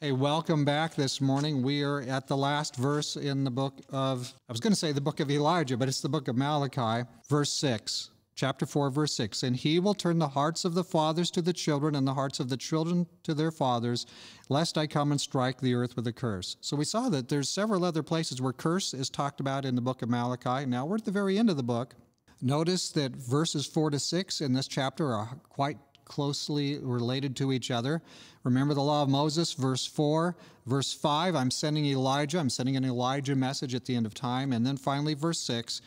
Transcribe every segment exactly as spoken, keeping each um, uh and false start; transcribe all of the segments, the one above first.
Hey, welcome back this morning. We are at the last verse in the book of, I was going to say the book of Elijah, but it's the book of Malachi, verse six, chapter four, verse six. And he will turn the hearts of the fathers to the children and the hearts of the children to their fathers, lest I come and strike the earth with a curse. So we saw that there's several other places where curse is talked about in the book of Malachi. Now we're at the very end of the book. Notice that verses four to six in this chapter are quite closely related to each other. Remember the law of Moses, verse four, verse five, I'm sending Elijah, I'm sending an Elijah message at the end of time. And then finally, verse six,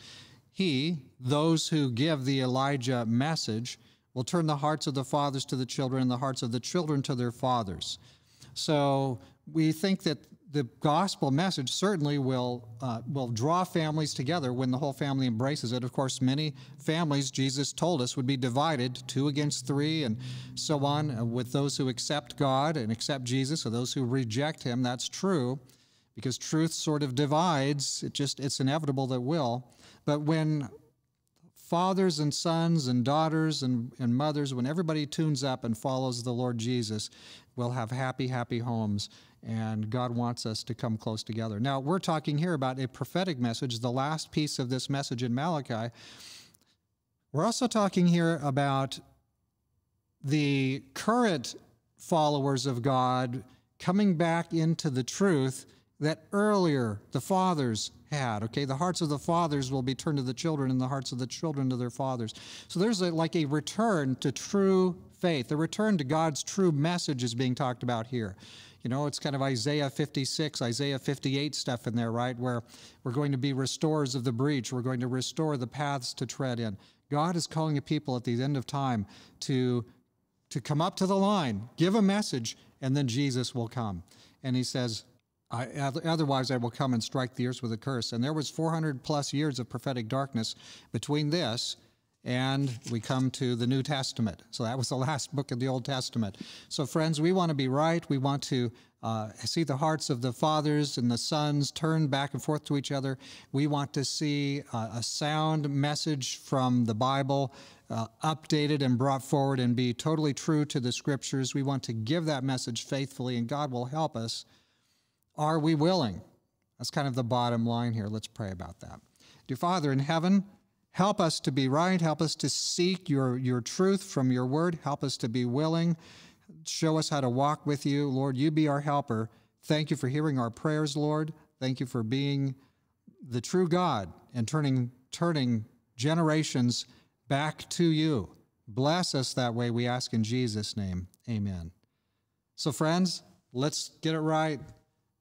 he, those who give the Elijah message, will turn the hearts of the fathers to the children and the hearts of the children to their fathers. So we think that the gospel message certainly will uh, will draw families together when the whole family embraces it. Of course, many families, Jesus told us, would be divided, two against three, and so on, uh, with those who accept God and accept Jesus, or those who reject him. That's true, because truth sort of divides. It just, it's inevitable that it will. But when fathers and sons and daughters and, and mothers, when everybody tunes up and follows the Lord Jesus, we'll have happy, happy homes. And God wants us to come close together. Now, we're talking here about a prophetic message, the last piece of this message in Malachi. We're also talking here about the current followers of God coming back into the truth that earlier the fathers had, okay? The hearts of the fathers will be turned to the children and the hearts of the children to their fathers. So there's a, like a return to true faith. The return to God's true message is being talked about here. You know, it's kind of Isaiah fifty-six, Isaiah fifty-eight stuff in there, right? Where we're going to be restorers of the breach. We're going to restore the paths to tread in. God is calling a people at the end of time to, to come up to the line, give a message, and then Jesus will come. And he says, I, otherwise I will come and strike the earth with a curse. And there was four hundred plus years of prophetic darkness between this and we come to the New Testament. So that was the last book of the Old Testament. So friends, we want to be right. We want to uh, see the hearts of the fathers and the sons turn back and forth to each other. We want to see uh, a sound message from the Bible uh, updated and brought forward and be totally true to the Scriptures. We want to give that message faithfully, and God will help us. Are we willing? That's kind of the bottom line here. Let's pray about that. Dear Father in heaven, help us to be right. Help us to seek your, your truth from your word. Help us to be willing. Show us how to walk with you. Lord, you be our helper. Thank you for hearing our prayers, Lord. Thank you for being the true God and turning, turning generations back to you. Bless us that way, we ask in Jesus' name. Amen. So friends, let's get it right.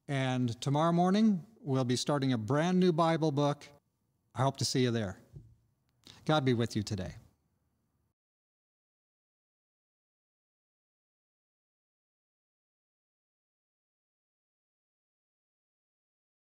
And tomorrow morning, we'll be starting a brand new Bible book. I hope to see you there. God be with you today.